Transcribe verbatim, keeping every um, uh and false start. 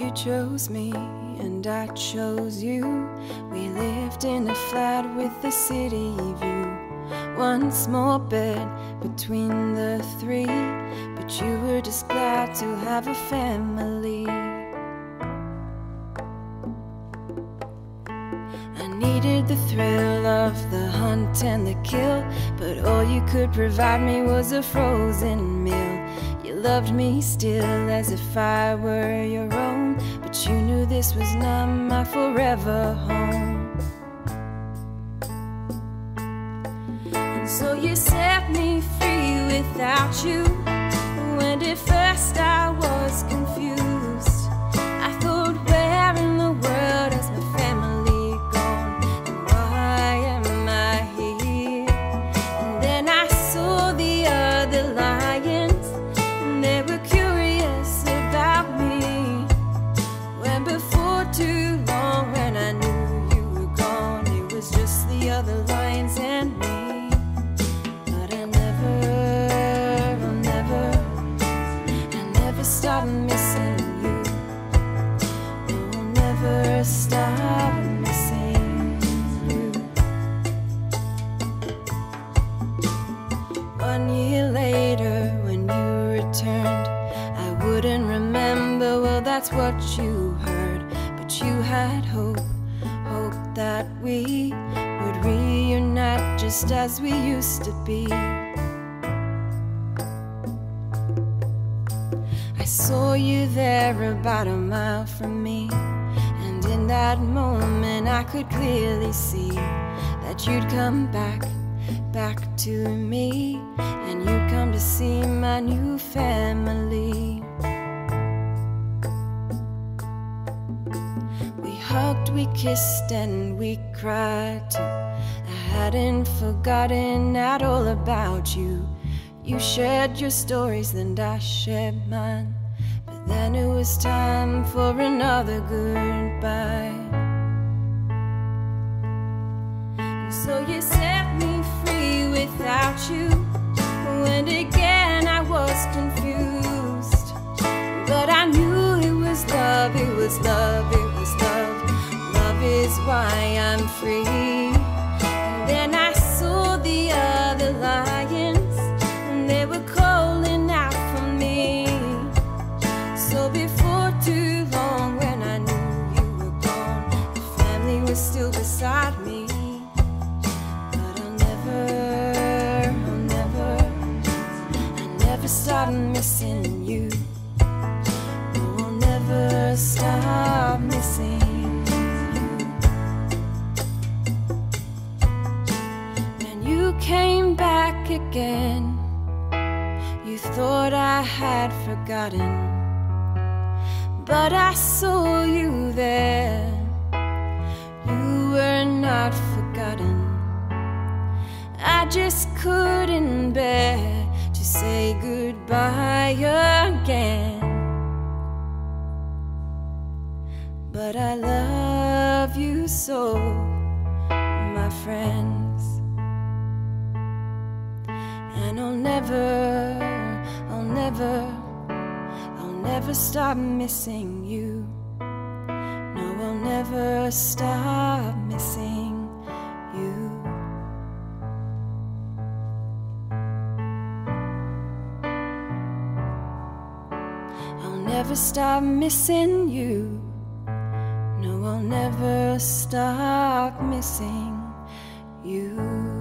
You chose me and I chose you. We lived in a flat with a city view. One small bed between the three, but you were just glad to have a family. I needed the thrill of the hunt and the kill, but all you could provide me was a frozen meal. You loved me still as if I were your own, but you knew this was not my forever home. So you set me free without you. When at first I was confused, I thought, where in the world has my family gone? And why am I here? And then I saw the other lions, and they were curious about me. When before too long, when I knew you were gone, it was just the other lions and me. Stop missing you. I will never stop missing you. One year later, when you returned, I wouldn't remember. Well, that's what you heard. But you had hope, hope that we would reunite just as we used to be. I saw you there about a mile from me, and in that moment I could clearly see that you'd come back, back to me, and you'd come to see my new family. We hugged, we kissed, and we cried too. I hadn't forgotten at all about you. You shared your stories, then I shared mine. Then it was time for another goodbye. And so you set me free without you. And again I was confused, but I knew it was love, it was love, it was love. Love is why I'm free. And then I saw the other lions, and they were calling out for me. So before too long, when I knew you were gone, the family was still beside me. But I'll never, I'll never, I'll never stop missing you. No, I'll never stop missing you. When you came back again, you thought I had forgotten, but I saw you there. You were not forgotten. I just couldn't bear to say goodbye again. But I love you so, my friends. And I'll never, I'll never, I'll never stop missing you. No, I'll never stop missing you. I'll never stop missing you. No, I'll never stop missing you.